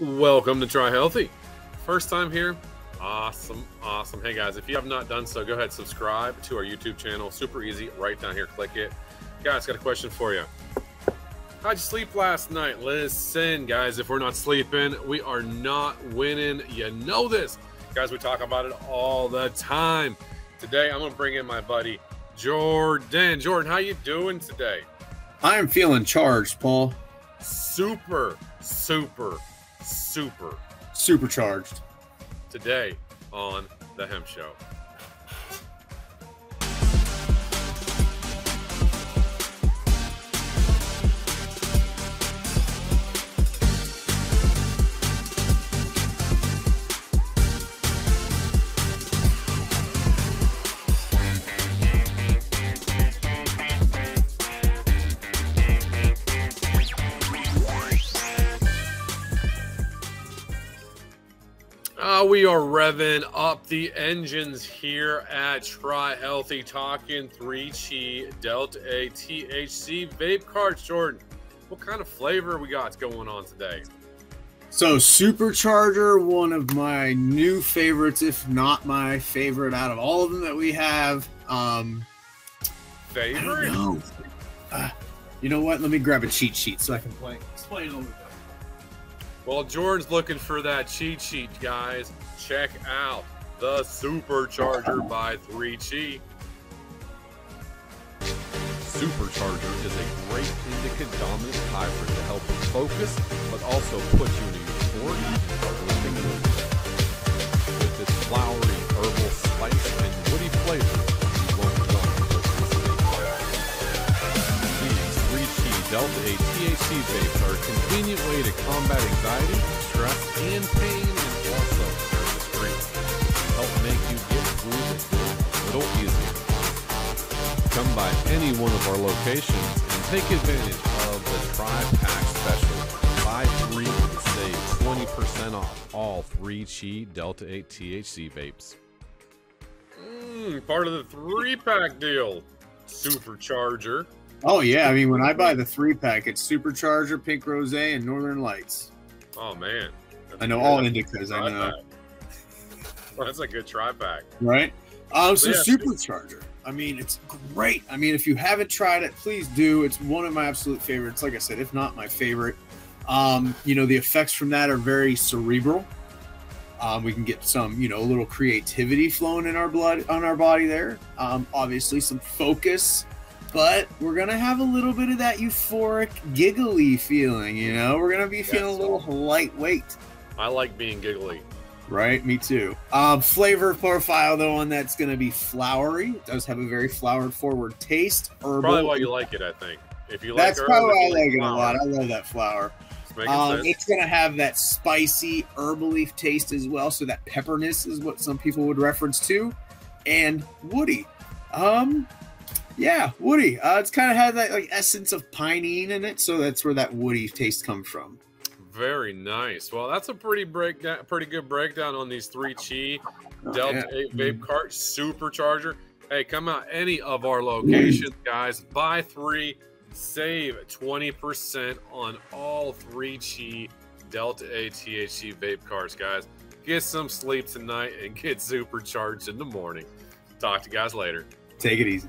Welcome to Try Healthy. First time here? Awesome, awesome. Hey guys, if you have not done so, go ahead, subscribe to our YouTube channel. Super easy, right down here, click it. Guys, got a question for you. How'd you sleep last night? Listen, guys, if we're not sleeping, we are not winning. You know this. Guys, we talk about it all the time. Today, I'm gonna bring in my buddy, Jordan. Jordan, how you doing today? I'm feeling charged, Paul. Super, super, super. Supercharged. Today on The Hemp Show. We are revving up the engines here at Try Healthy, talking 3Chi, Delta 8, THC, vape carts. Jordan, what kind of flavor we got going on today? So Supercharger, one of my new favorites, if not my favorite out of all of them that we have. Favorite? I don't know. You know what? Let me grab a cheat sheet so I can explain a little bit. Well, Jordan's looking for that cheat sheet, guys. Check out the Supercharger by 3Chi. Supercharger is a great indica dominant hybrid to help you focus, but also put you in your fork with this flowery herbal spice and woody flavor. You won't want to miss this. These 3Chi Delta 8 THC vapes are a convenient way to combat anxiety, stress, and pain, and also discreet. Help make you get through this a little easier. Come by any one of our locations and take advantage of the Tri-Pack Special. Buy 3 and save 20% off all 3Chi Delta 8 THC vapes. Part of the 3-pack deal, Supercharger. Oh, yeah. I mean, when I buy the 3-pack, it's Supercharger, Pink Rosé, and Northern Lights. Oh, man. I know all indicas. I know. Well, that's a good tri-pack. Right? So yeah. Supercharger. I mean, it's great. I mean, if you haven't tried it, please do. It's one of my absolute favorites. Like I said, if not my favorite. You know, the effects from that are very cerebral. We can get some, you know, a little creativity flowing in our blood, on our body there. Obviously, some focus. But we're going to have a little bit of that euphoric, giggly feeling, you know? We're going to be feeling a little lightweight. I like being giggly. Right? Me too. Flavor profile, though, on that's going to be flowery. It does have a very flower-forward taste. Herbal. Probably why you like it, I think. If you that's like herbal, probably why I like it a lot. I love that flower. It's going to have that spicy, herbal leaf taste as well, so that pepperness is what some people would reference to. And woody. Yeah, woody. It's kind of had that like essence of pinene in it, so that's where that woody taste comes from. Very nice. Well, that's a pretty good breakdown on these 3Chi Delta 8 vape cart Supercharger. Hey, come out any of our locations, guys. Buy 3, save 20% on all 3Chi Delta 8 THC vape carts, guys. Get some sleep tonight and get supercharged in the morning. Talk to you guys later. Take it easy.